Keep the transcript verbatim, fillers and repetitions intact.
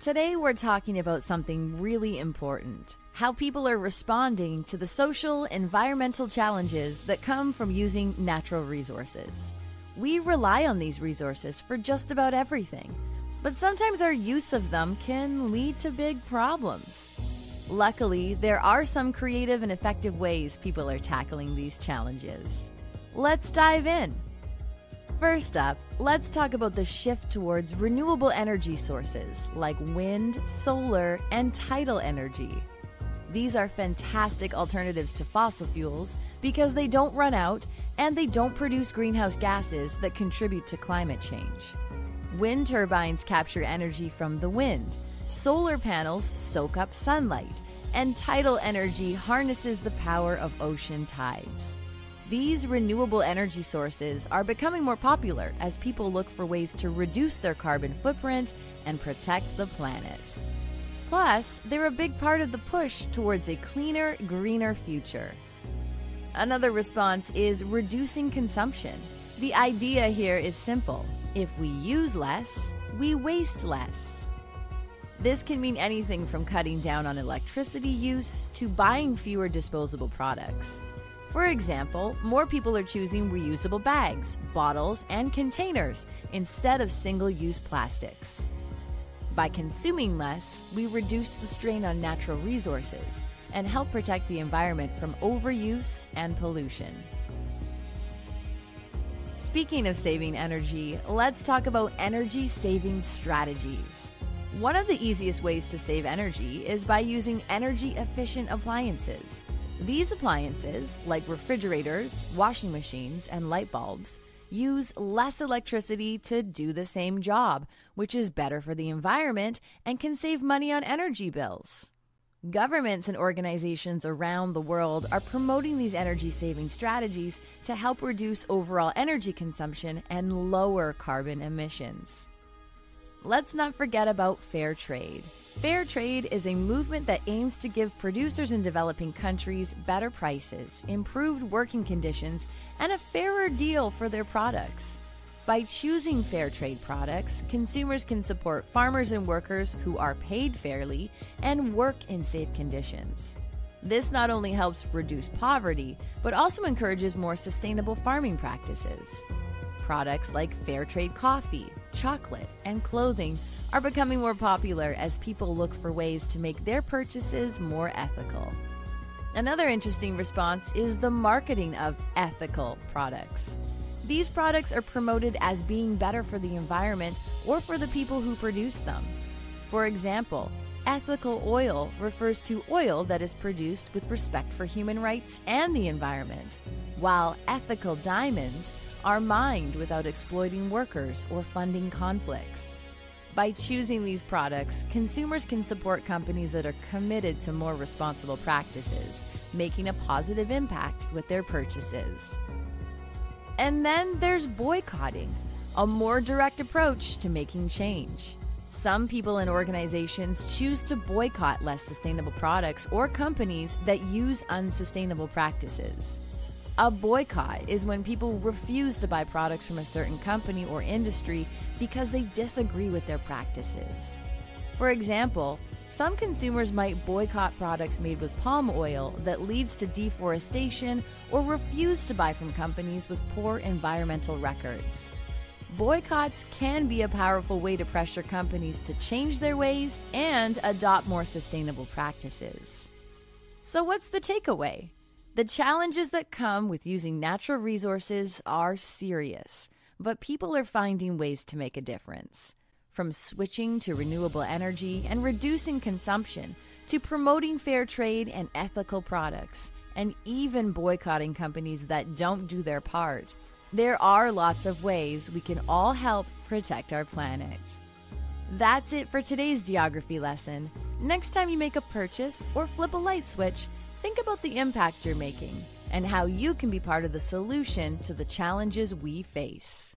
Today we're talking about something really important: how people are responding to the social, environmental challenges that come from using natural resources. We rely on these resources for just about everything, but sometimes our use of them can lead to big problems. Luckily, there are some creative and effective ways people are tackling these challenges. Let's dive in. First up, let's talk about the shift towards renewable energy sources like wind, solar, and tidal energy. These are fantastic alternatives to fossil fuels because they don't run out and they don't produce greenhouse gases that contribute to climate change. Wind turbines capture energy from the wind, solar panels soak up sunlight, and tidal energy harnesses the power of ocean tides. These renewable energy sources are becoming more popular as people look for ways to reduce their carbon footprint and protect the planet. Plus, they're a big part of the push towards a cleaner, greener future. Another response is reducing consumption. The idea here is simple. If we use less, we waste less. This can mean anything from cutting down on electricity use to buying fewer disposable products. For example, more people are choosing reusable bags, bottles, and containers instead of single-use plastics. By consuming less, we reduce the strain on natural resources and help protect the environment from overuse and pollution. Speaking of saving energy, let's talk about energy-saving strategies. One of the easiest ways to save energy is by using energy-efficient appliances. These appliances, like refrigerators, washing machines, and light bulbs, use less electricity to do the same job, which is better for the environment and can save money on energy bills. Governments and organizations around the world are promoting these energy-saving strategies to help reduce overall energy consumption and lower carbon emissions. Let's not forget about fair trade. Fair trade is a movement that aims to give producers in developing countries better prices, improved working conditions, and a fairer deal for their products. By choosing fair trade products, consumers can support farmers and workers who are paid fairly and work in safe conditions. This not only helps reduce poverty, but also encourages more sustainable farming practices. Products like fair trade coffee, chocolate, and clothing are becoming more popular as people look for ways to make their purchases more ethical. Another interesting response is the marketing of ethical products. These products are promoted as being better for the environment or for the people who produce them. For example, ethical oil refers to oil that is produced with respect for human rights and the environment, while ethical diamonds are mined without exploiting workers or funding conflicts. By choosing these products, consumers can support companies that are committed to more responsible practices, making a positive impact with their purchases. And then there's boycotting, a more direct approach to making change. Some people and organizations choose to boycott less sustainable products or companies that use unsustainable practices. A boycott is when people refuse to buy products from a certain company or industry because they disagree with their practices. For example, some consumers might boycott products made with palm oil that leads to deforestation or refuse to buy from companies with poor environmental records. Boycotts can be a powerful way to pressure companies to change their ways and adopt more sustainable practices. So what's the takeaway? The challenges that come with using natural resources are serious, but people are finding ways to make a difference. From switching to renewable energy and reducing consumption, to promoting fair trade and ethical products, and even boycotting companies that don't do their part, there are lots of ways we can all help protect our planet. That's it for today's geography lesson. Next time you make a purchase or flip a light switch, think about the impact you're making and how you can be part of the solution to the challenges we face.